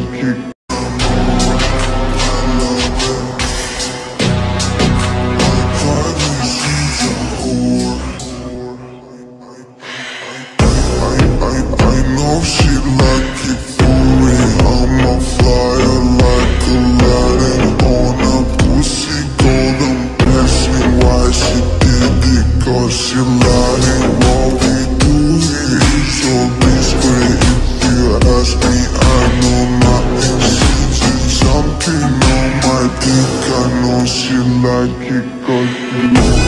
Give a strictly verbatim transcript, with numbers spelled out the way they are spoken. magic. I think I know she like it, cause she